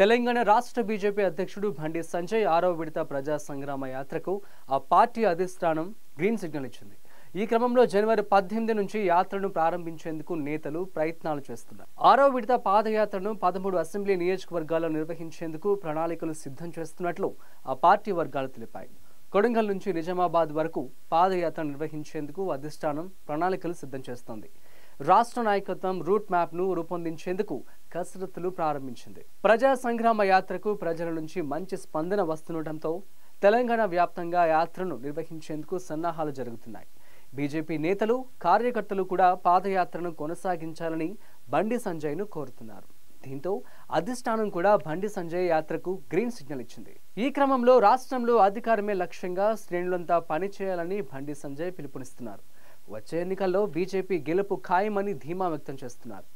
తెలంగాణ రాష్ట్ర బీజేపీ అధ్యక్షుడు బండి సంజయ్ ఆరవ విడత ప్రజా సంగ్రామ యాత్రకు ఆ పార్టీ అధిష్టానం గ్రీన్ సిగ్నల్ ఇచ్చింది. ఈ క్రమంలో జనవరి 18 నుంచి యాత్రను ప్రారంభించేందుకు నేతలు ప్రయత్నాలు చేస్తున్నారు. ఆరవ విడత పాదయాత్రను 13 అసెంబ్లీ నియోజకవర్గాల్లో నిర్వహించేందుకు ప్రణాళికలు సిద్ధం చేస్తున్నట్లు ఆ పార్టీ వర్గాలు తెలిపాయి. కొడంగల్ నుంచి నిజామాబాద్ వరకు పాదయాత్ర నిర్వహించేందుకు అధిష్టానం ప్రణాళికలు సిద్ధం చేస్తోంది. రాష్ట్ర నాయకత్వం రూట్ మ్యాప్ను రూపొందించేందుకు కసరత్తులు ప్రారంభించింది. ప్రజా సంగ్రామ యాత్రకు ప్రజల నుంచి మంచి స్పందన వస్తుండటంతో తెలంగాణ వ్యాప్తంగా యాత్రను నిర్వహించేందుకు సన్నాహాలు జరుగుతున్నాయి. బీజేపీ నేతలు, కార్యకర్తలు కూడా పాదయాత్రను కొనసాగించాలని బండి సంజయ్ను కోరుతున్నారు. దీంతో అధిష్టానం కూడా బండి సంజయ్ యాత్రకు గ్రీన్ సిగ్నల్ ఇచ్చింది. ఈ క్రమంలో రాష్ట్రంలో అధికారమే లక్ష్యంగా శ్రేణులంతా పనిచేయాలని బండి సంజయ్ పిలుపునిస్తున్నారు. వచ్చే ఎన్నికల్లో బీజేపీ గెలుపు ఖాయమని ధీమా వ్యక్తం చేస్తున్నారు.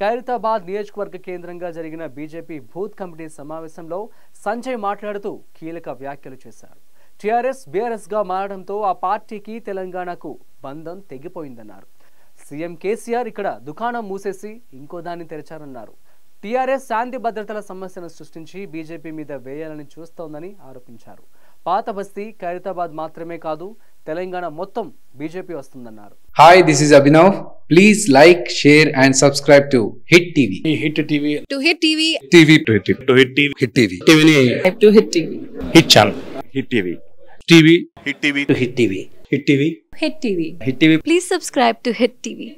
ఖైరతాబాద్ నియోజకవర్గ కేంద్రంగా జరిగిన బీజేపీ బూత్ కమిటీ సమావేశంలో సంజయ్ మాట్లాడుతూ కీలక వ్యాఖ్యలు చేశారు. టిఆర్ఎస్ బిఆర్ఎస్గా మారడంతో ఆ పార్టీకి తెలంగాణకు బంధం తెగిపోయిందన్నారు. సీఎం కేసీఆర్ ఇక్కడ దుకాణం మూసేసి ఇంకో దాన్ని తెరిచారన్నారు. టిఆర్ఎస్ శాంతి భద్రతల సమస్యను సృష్టించి బీజేపీ మీద వేయాలని చూస్తోందని ఆరోపించారు. పాత బస్తీ ఖైరతాబాద్ మాత్రమే కాదు, తెలంగాణ మొత్తం బీజేపీ వస్తుందన్నారు. Hi, this is Abhinav. Please like, share and subscribe to hit TV. Hit TV to hit TV TV to hit TV to hit TV hit TV TV to hit TV hit channel hit TV TV hit TV to hit TV hit TV hit TV hit TV. Please subscribe to hit TV.